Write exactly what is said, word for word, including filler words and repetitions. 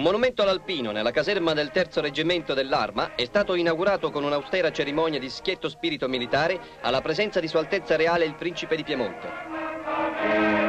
Un monumento all'alpino nella caserma del terzo reggimento dell'Arma è stato inaugurato con un'austera cerimonia di schietto spirito militare alla presenza di Sua Altezza Reale il Principe di Piemonte.